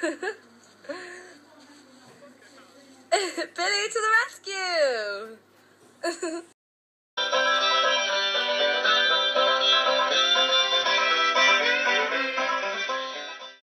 Billy to the rescue!